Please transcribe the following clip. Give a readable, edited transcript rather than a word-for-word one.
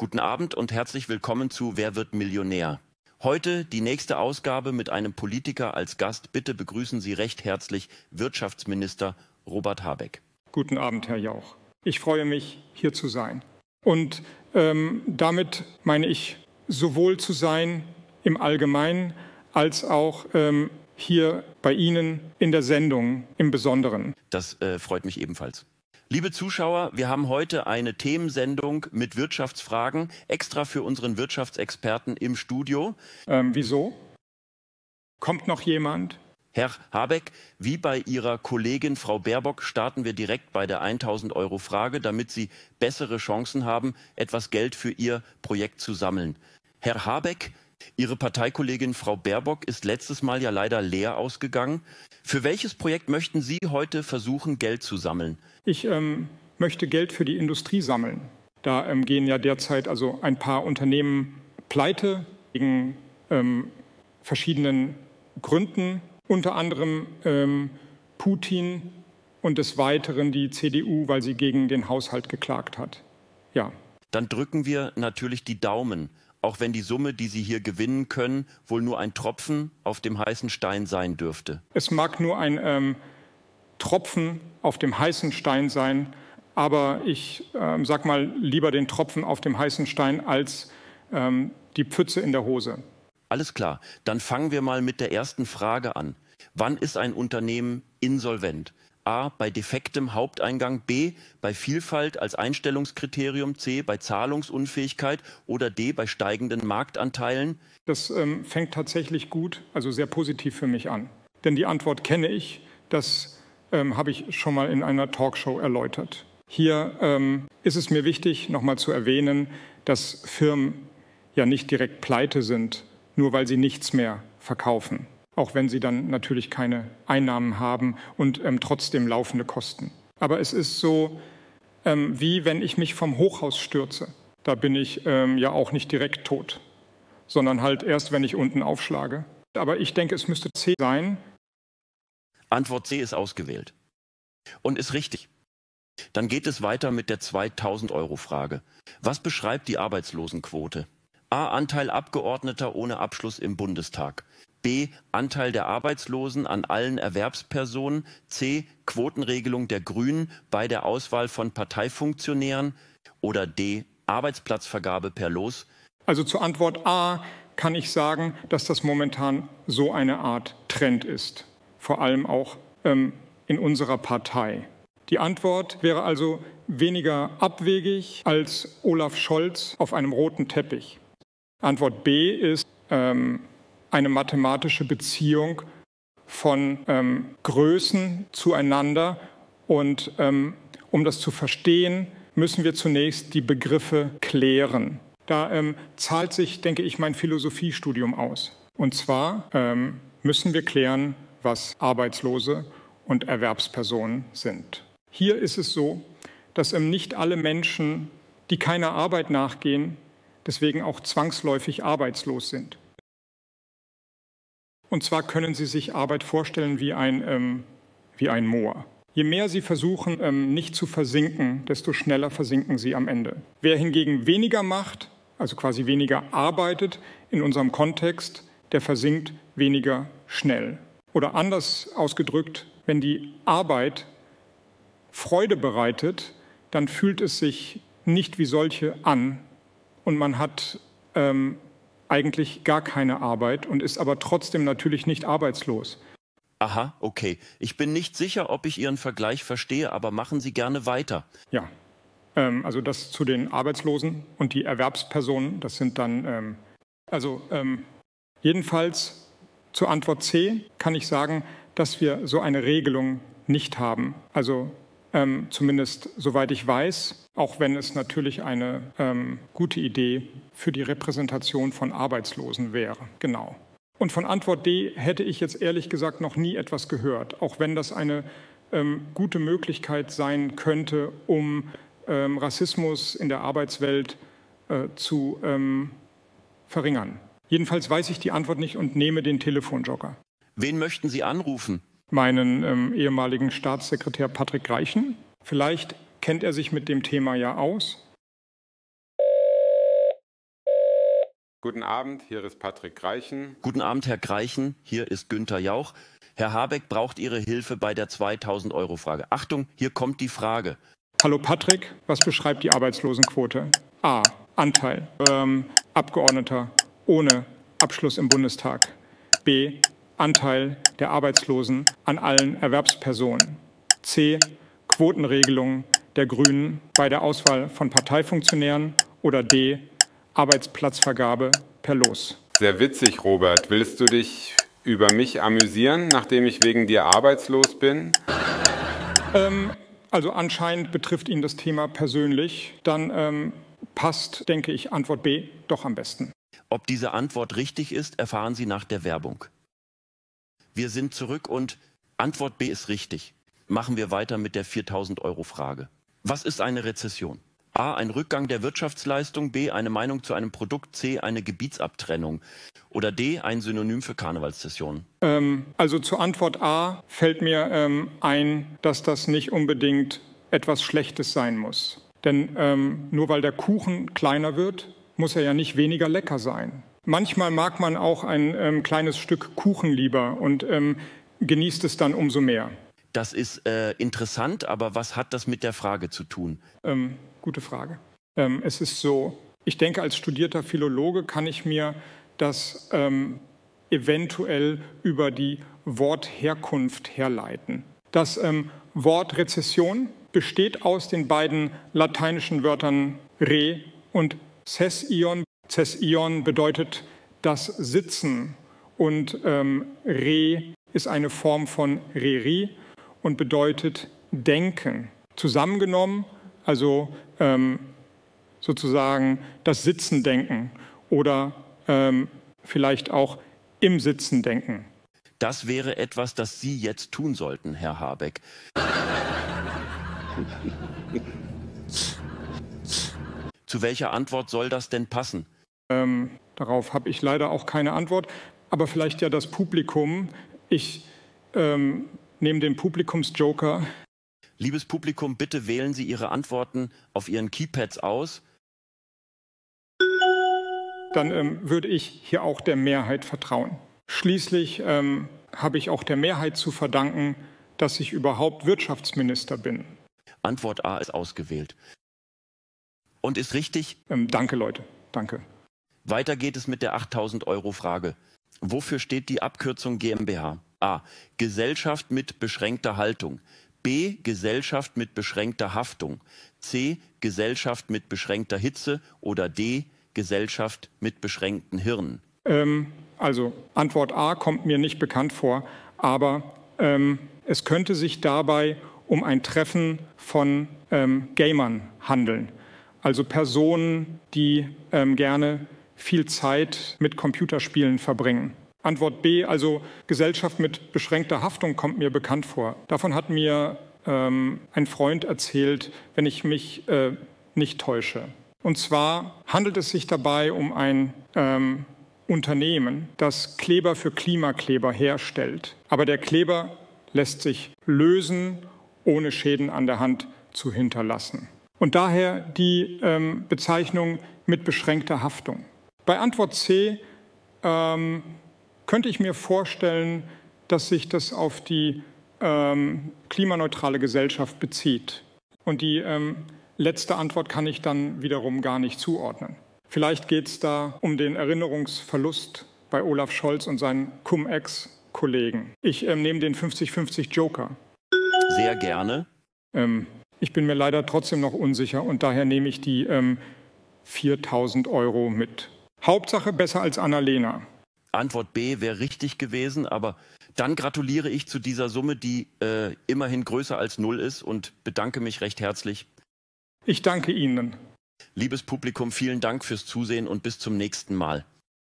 Guten Abend und herzlich willkommen zu Wer wird Millionär? Heute die nächste Ausgabe mit einem Politiker als Gast. Bitte begrüßen Sie recht herzlich Wirtschaftsminister Robert Habeck. Guten Abend, Herr Jauch. Ich freue mich, hier zu sein. Und damit meine ich, sowohl zu sein im Allgemeinen als auch hier bei Ihnen in der Sendung im Besonderen. Das freut mich ebenfalls. Liebe Zuschauer, wir haben heute eine Themensendung mit Wirtschaftsfragen extra für unseren Wirtschaftsexperten im Studio. Wieso? Kommt noch jemand? Herr Habeck, wie bei Ihrer Kollegin Frau Baerbock starten wir direkt bei der 1.000-Euro-Frage, damit Sie bessere Chancen haben, etwas Geld für Ihr Projekt zu sammeln. Herr Habeck, Ihre Parteikollegin Frau Baerbock ist letztes Mal ja leider leer ausgegangen. Für welches Projekt möchten Sie heute versuchen, Geld zu sammeln? Ich möchte Geld für die Industrie sammeln. Da gehen ja derzeit also ein paar Unternehmen pleite wegen verschiedenen Gründen, unter anderem Putin und des Weiteren die CDU, weil sie gegen den Haushalt geklagt hat. Ja. Dann drücken wir natürlich die Daumen. Auch wenn die Summe, die Sie hier gewinnen können, wohl nur ein Tropfen auf dem heißen Stein sein dürfte. Es mag nur ein Tropfen auf dem heißen Stein sein, aber ich sag mal lieber den Tropfen auf dem heißen Stein als die Pfütze in der Hose. Alles klar, dann fangen wir mal mit der ersten Frage an. Wann ist ein Unternehmen insolvent? A. Bei defektem Haupteingang, B. bei Vielfalt als Einstellungskriterium, C. bei Zahlungsunfähigkeit oder D. bei steigenden Marktanteilen? Das fängt tatsächlich gut, also sehr positiv für mich an. Denn die Antwort kenne ich, das habe ich schon mal in einer Talkshow erläutert. Hier ist es mir wichtig, nochmal zu erwähnen, dass Firmen ja nicht direkt pleite sind, nur weil sie nichts mehr verkaufen. Auch wenn sie dann natürlich keine Einnahmen haben und trotzdem laufende Kosten. Aber es ist so, wie wenn ich mich vom Hochhaus stürze. Da bin ich ja auch nicht direkt tot, sondern halt erst, wenn ich unten aufschlage. Aber ich denke, es müsste C sein. Antwort C ist ausgewählt und ist richtig. Dann geht es weiter mit der 2.000-Euro-Frage. Was beschreibt die Arbeitslosenquote? A. Anteil Abgeordneter ohne Abschluss im Bundestag. B. Anteil der Arbeitslosen an allen Erwerbspersonen. C. Quotenregelung der Grünen bei der Auswahl von Parteifunktionären. Oder D. Arbeitsplatzvergabe per Los. Also zur Antwort A kann ich sagen, dass das momentan so eine Art Trend ist. Vor allem auch in unserer Partei. Die Antwort wäre also weniger abwegig als Olaf Scholz auf einem roten Teppich. Antwort B ist eine mathematische Beziehung von Größen zueinander. Und um das zu verstehen, müssen wir zunächst die Begriffe klären. Da zahlt sich, denke ich, mein Philosophiestudium aus. Und zwar müssen wir klären, was Arbeitslose und Erwerbspersonen sind. Hier ist es so, dass nicht alle Menschen, die keiner Arbeit nachgehen, deswegen auch zwangsläufig arbeitslos sind. Und zwar können Sie sich Arbeit vorstellen wie ein Moor. Je mehr Sie versuchen, nicht zu versinken, desto schneller versinken Sie am Ende. Wer hingegen weniger macht, also quasi weniger arbeitet in unserem Kontext, der versinkt weniger schnell. Oder anders ausgedrückt, wenn die Arbeit Freude bereitet, dann fühlt es sich nicht wie solche an und man hat eigentlich gar keine Arbeit und ist aber trotzdem natürlich nicht arbeitslos. Aha, okay. Ich bin nicht sicher, ob ich Ihren Vergleich verstehe, aber machen Sie gerne weiter. Ja, also das zu den Arbeitslosen und die Erwerbspersonen, das sind dann, jedenfalls zur Antwort C kann ich sagen, dass wir so eine Regelung nicht haben. Also zumindest soweit ich weiß, auch wenn es natürlich eine gute Idee für die Repräsentation von Arbeitslosen wäre. Genau. Und von Antwort D hätte ich jetzt ehrlich gesagt noch nie etwas gehört, auch wenn das eine gute Möglichkeit sein könnte, um Rassismus in der Arbeitswelt zu verringern. Jedenfalls weiß ich die Antwort nicht und nehme den Telefonjoker. Wen möchten Sie anrufen? Meinen ehemaligen Staatssekretär Patrick Greichen. Vielleicht kennt er sich mit dem Thema ja aus. Guten Abend, hier ist Patrick Greichen. Guten Abend, Herr Greichen, hier ist Günther Jauch. Herr Habeck braucht Ihre Hilfe bei der 2000-Euro-Frage. Achtung, hier kommt die Frage. Hallo Patrick, was beschreibt die Arbeitslosenquote? A. Anteil Abgeordneter ohne Abschluss im Bundestag. B. Anteil der Arbeitslosen an allen Erwerbspersonen. C. Quotenregelung der Grünen bei der Auswahl von Parteifunktionären. Oder D. Arbeitsplatzvergabe per Los. Sehr witzig, Robert. Willst du dich über mich amüsieren, nachdem ich wegen dir arbeitslos bin? Also anscheinend betrifft ihn das Thema persönlich. Dann passt, denke ich, Antwort B doch am besten. Ob diese Antwort richtig ist, erfahren Sie nach der Werbung. Wir sind zurück und Antwort B ist richtig. Machen wir weiter mit der 4000-Euro-Frage. Was ist eine Rezession? A. Ein Rückgang der Wirtschaftsleistung. B. Eine Meinung zu einem Produkt. C. Eine Gebietsabtrennung. Oder D. Ein Synonym für Karnevalssessionen. Also zur Antwort A fällt mir ein, dass das nicht unbedingt etwas Schlechtes sein muss. Denn nur weil der Kuchen kleiner wird, muss er ja nicht weniger lecker sein. Manchmal mag man auch ein kleines Stück Kuchen lieber und genießt es dann umso mehr. Das ist interessant, aber was hat das mit der Frage zu tun? Gute Frage. Es ist so, ich denke, als studierter Philologe kann ich mir das eventuell über die Wortherkunft herleiten. Das Wort Rezession besteht aus den beiden lateinischen Wörtern re und cession. Cession bedeutet das Sitzen und re ist eine Form von reri und bedeutet denken. Zusammengenommen also sozusagen das Sitzen denken oder vielleicht auch im Sitzen denken. Das wäre etwas, das Sie jetzt tun sollten, Herr Habeck. Zu welcher Antwort soll das denn passen? Darauf habe ich leider auch keine Antwort, aber vielleicht ja das Publikum. Ich nehme den Publikumsjoker. Liebes Publikum, bitte wählen Sie Ihre Antworten auf Ihren Keypads aus. Dann würde ich hier auch der Mehrheit vertrauen. Schließlich habe ich auch der Mehrheit zu verdanken, dass ich überhaupt Wirtschaftsminister bin. Antwort A ist ausgewählt. Und ist richtig? Danke, Leute. Danke. Weiter geht es mit der 8000-Euro-Frage. Wofür steht die Abkürzung GmbH? A. Gesellschaft mit beschränkter Haltung. B. Gesellschaft mit beschränkter Haftung. C. Gesellschaft mit beschränkter Hitze. Oder D. Gesellschaft mit beschränkten Hirnen. Also Antwort A kommt mir nicht bekannt vor, aber es könnte sich dabei um ein Treffen von Gamern handeln. Also Personen, die gerne viel Zeit mit Computerspielen verbringen. Antwort B, also Gesellschaft mit beschränkter Haftung, kommt mir bekannt vor. Davon hat mir ein Freund erzählt, wenn ich mich nicht täusche. Und zwar handelt es sich dabei um ein Unternehmen, das Kleber für Klimakleber herstellt. Aber der Kleber lässt sich lösen, ohne Schäden an der Hand zu hinterlassen. Und daher die Bezeichnung mit beschränkter Haftung. Bei Antwort C könnte ich mir vorstellen, dass sich das auf die klimaneutrale Gesellschaft bezieht. Und die letzte Antwort kann ich dann wiederum gar nicht zuordnen. Vielleicht geht es da um den Erinnerungsverlust bei Olaf Scholz und seinen Cum-Ex-Kollegen. Ich nehme den 50-50-Joker. Sehr gerne. Ich bin mir leider trotzdem noch unsicher und daher nehme ich die 4000 Euro mit. Hauptsache besser als Annalena. Antwort B wäre richtig gewesen, aber dann gratuliere ich zu dieser Summe, die immerhin größer als 0 ist und bedanke mich recht herzlich. Ich danke Ihnen. Liebes Publikum, vielen Dank fürs Zusehen und bis zum nächsten Mal.